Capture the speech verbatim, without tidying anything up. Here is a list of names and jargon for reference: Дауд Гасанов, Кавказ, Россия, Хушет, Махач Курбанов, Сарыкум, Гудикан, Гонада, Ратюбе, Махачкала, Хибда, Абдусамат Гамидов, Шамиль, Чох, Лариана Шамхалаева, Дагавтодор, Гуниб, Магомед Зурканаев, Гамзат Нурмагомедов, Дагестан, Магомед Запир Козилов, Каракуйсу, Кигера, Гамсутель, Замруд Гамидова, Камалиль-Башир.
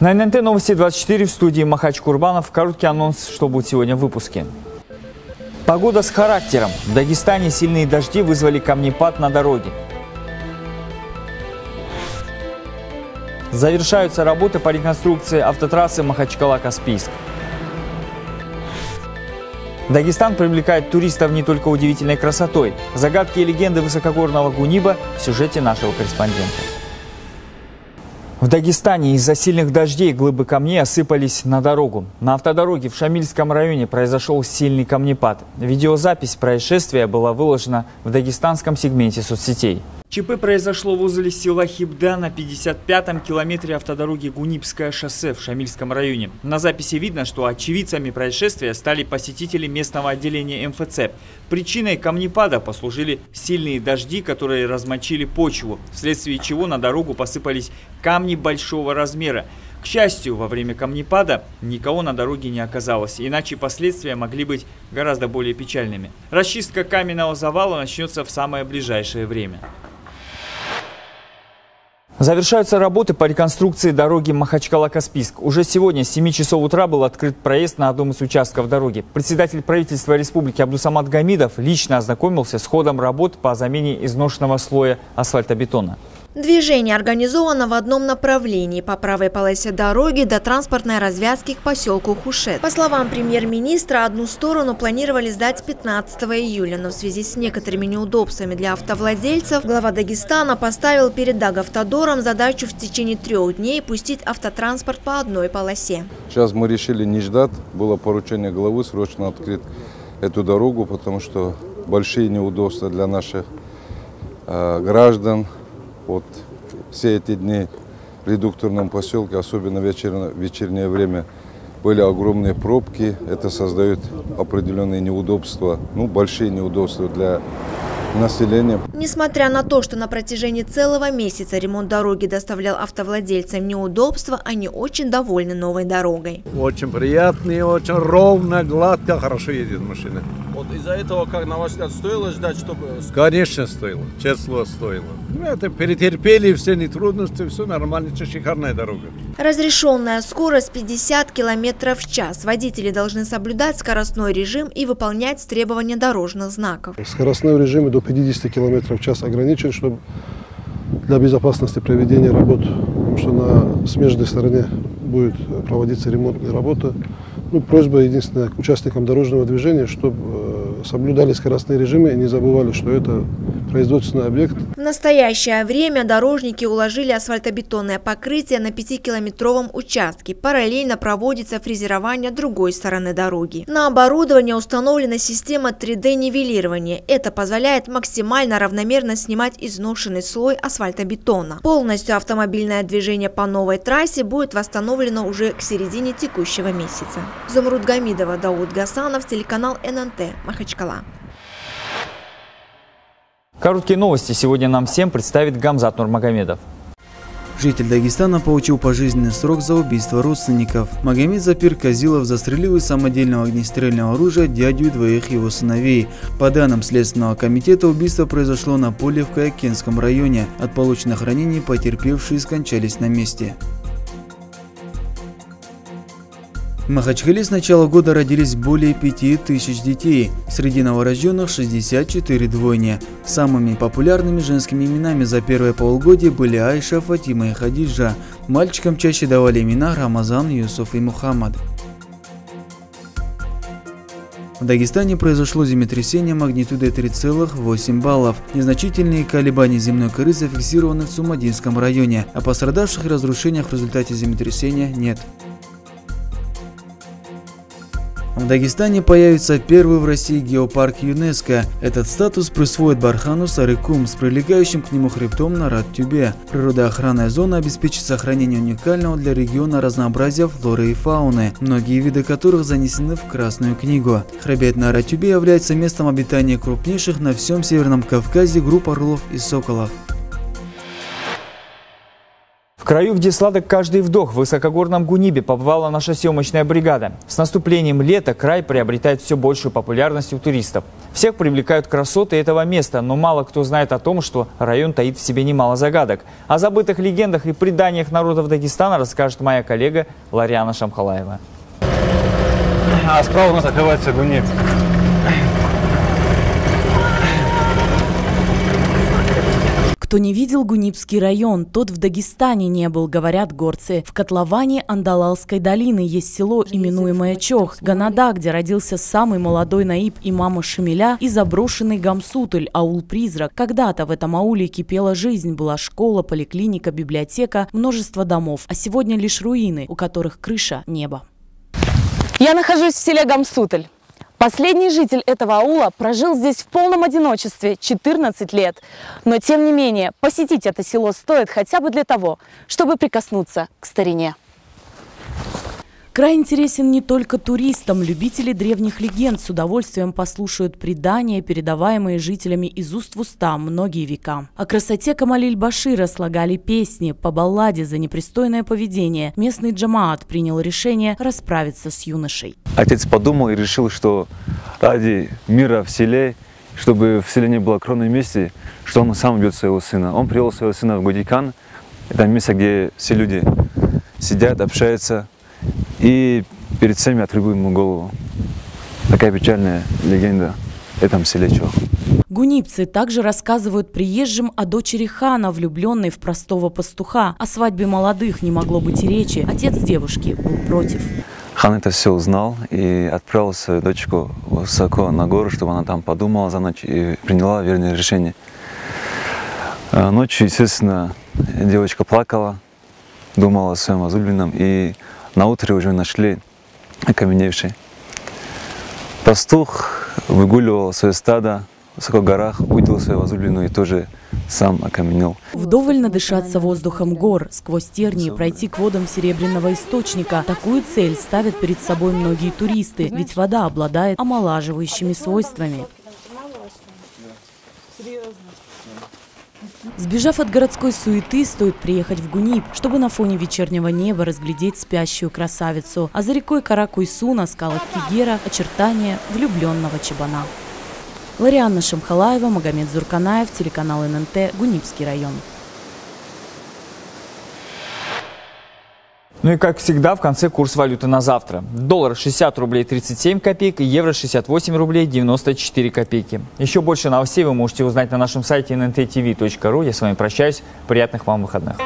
На эн эн тэ новости двадцать четыре в студии Махач Курбанов. Короткий анонс, что будет сегодня в выпуске. Погода с характером. В Дагестане сильные дожди вызвали камнепад на дороге. Завершаются работы по реконструкции автотрассы Махачкала-Каспийск. Дагестан привлекает туристов не только удивительной красотой. Загадки и легенды высокогорного Гуниба в сюжете нашего корреспондента. В Дагестане из-за сильных дождей глыбы камней осыпались на дорогу. На автодороге в Шамильском районе произошел сильный камнепад. Видеозапись происшествия была выложена в дагестанском сегменте соцсетей. ЧП произошло возле села Хибда на пятьдесят пятом километре автодороги Гунибское шоссе в Шамильском районе. На записи видно, что очевидцами происшествия стали посетители местного отделения эм эф цэ. Причиной камнепада послужили сильные дожди, которые размочили почву, вследствие чего на дорогу посыпались камни большого размера. К счастью, во время камнепада никого на дороге не оказалось, иначе последствия могли быть гораздо более печальными. Расчистка каменного завала начнется в самое ближайшее время. Завершаются работы по реконструкции дороги Махачкала-Каспийск. Уже сегодня с семи часов утра был открыт проезд на одном из участков дороги. Председатель правительства республики Абдусамат Гамидов лично ознакомился с ходом работ по замене изношенного слоя асфальтобетона. Движение организовано в одном направлении – по правой полосе дороги до транспортной развязки к поселку Хушет. По словам премьер-министра, одну сторону планировали сдать пятнадцатого июля, но в связи с некоторыми неудобствами для автовладельцев глава Дагестана поставил перед Дагавтодором задачу в течение трех дней пустить автотранспорт по одной полосе. Сейчас мы решили не ждать, было поручение главы срочно открыть эту дорогу, потому что большие неудобства для наших э, граждан. Вот все эти дни в редукторном поселке, особенно в вечер, вечернее время, были огромные пробки. Это создает определенные неудобства, ну, большие неудобства для населения. Несмотря на то, что на протяжении целого месяца ремонт дороги доставлял автовладельцам неудобства, они очень довольны новой дорогой. Очень приятный, очень ровно, гладко, хорошо едет машина. Вот из-за этого, как на ваш взгляд, стоило ждать, чтобы... Конечно, стоило. Честно, стоило. Это перетерпели все нетрудности, все нормально, шикарная дорога. Разрешенная скорость пятьдесят километров в час. Водители должны соблюдать скоростной режим и выполнять требования дорожных знаков. Скоростной режим до пятидесяти километров в час ограничен, чтобы для безопасности проведения работ, потому что на смежной стороне будет проводиться ремонтная работа. Ну, просьба единственная к участникам дорожного движения, чтобы э, соблюдали скоростные режимы и не забывали, что это производственный объект. В настоящее время дорожники уложили асфальтобетонное покрытие на пятикилометровом участке. Параллельно проводится фрезерование другой стороны дороги. На оборудование установлена система три дэ нивелирования. Это позволяет максимально равномерно снимать изношенный слой асфальтобетона. Полностью автомобильное движение по новой трассе будет восстановлено уже к середине текущего месяца. Замруд Гамидова, Дауд Гасанов, телеканал эн эн тэ, Махачкала. Короткие новости сегодня нам всем представит Гамзат Нурмагомедов. Житель Дагестана получил пожизненный срок за убийство родственников. Магомед Запир Козилов застрелил из самодельного огнестрельного оружия дядю и двоих его сыновей. По данным Следственного комитета, убийство произошло на поле в Каякенском районе. От полученных ранений потерпевшие скончались на месте. В Махачкале с начала года родились более пяти тысяч детей, среди новорожденных шестьдесят четыре двойни. Самыми популярными женскими именами за первое полугодие были Айша, Фатима и Хадиджа. Мальчикам чаще давали имена Рамазан, Юсуф и Мухаммад. В Дагестане произошло землетрясение магнитудой три целых восемь баллов. Незначительные колебания земной коры зафиксированы в Сумадинском районе, а пострадавших разрушениях в результате землетрясения нет. В Дагестане появится первый в России геопарк ЮНЕСКО. Этот статус присвоит бархану Сарыкум с прилегающим к нему хребтом на Ратюбе. Природоохранная зона обеспечит сохранение уникального для региона разнообразия флоры и фауны, многие виды которых занесены в Красную книгу. Хребет на Ратюбе является местом обитания крупнейших на всем Северном Кавказе групп орлов и соколов. краю, где сладок каждый вдох, в высокогорном Гунибе побывала наша съемочная бригада. С наступлением лета край приобретает все большую популярность у туристов. Всех привлекают красоты этого места, но мало кто знает о том, что район таит в себе немало загадок. О забытых легендах и преданиях народов Дагестана расскажет моя коллега Лариана Шамхалаева. А справа у нас открывается Гуниб. Кто не видел Гунибский район, тот в Дагестане не был, говорят горцы. В котловане Андалалской долины есть село, именуемое Чох, Гонада, где родился самый молодой наиб имама Шамиля, и заброшенный Гамсутель, аул-призрак. Когда-то в этом ауле кипела жизнь, была школа, поликлиника, библиотека, множество домов. А сегодня лишь руины, у которых крыша – небо. Я нахожусь в селе Гамсутель. Последний житель этого аула прожил здесь в полном одиночестве четырнадцать лет. Но, тем не менее, посетить это село стоит хотя бы для того, чтобы прикоснуться к старине. Край интересен не только туристам. Любители древних легенд с удовольствием послушают предания, передаваемые жителями из уст в уста многие века. О красоте Камалиль-Башира слагали песни. По балладе за непристойное поведение местный джамаат принял решение расправиться с юношей. Отец подумал и решил, что ради мира в селе, чтобы в селе не было кровной мести, что он сам убьет своего сына. Он привел своего сына в Гудикан. Это место, где все люди сидят, общаются. И перед всеми отрубил ему голову. Такая печальная легенда в этом селе Чох. Гунибцы также рассказывают приезжим о дочери хана, влюбленной в простого пастуха. О свадьбе молодых не могло быть и речи. Отец девушки был против. Хан это все узнал и отправил свою дочку высоко на гору, чтобы она там подумала за ночь и приняла верное решение. Ночью, естественно, девочка плакала, думала о своем возлюбленном, и на утро уже нашли окаменевший. Пастух выгуливал свое стадо в высоких горах, увидел свою возлюбленную и тоже сам окаменел. Вдоволь надышаться воздухом гор, сквозь тернии пройти к водам Серебряного источника. Такую цель ставят перед собой многие туристы, ведь вода обладает омолаживающими свойствами. Сбежав от городской суеты, стоит приехать в Гуниб, чтобы на фоне вечернего неба разглядеть спящую красавицу. А за рекой Каракуйсу на скалах Кигера очертания влюбленного чабана. Лариана Шамхалаева, Магомед Зурканаев, телеканал эн эн тэ, Гунибский район. Ну и как всегда, в конце курс валюты на завтра. Доллар шестьдесят рублей тридцать семь копеек, евро шестьдесят восемь рублей девяносто четыре копейки. Еще больше новостей вы можете узнать на нашем сайте эн эн тэ тэ вэ точка ру. Я с вами прощаюсь. Приятных вам выходных.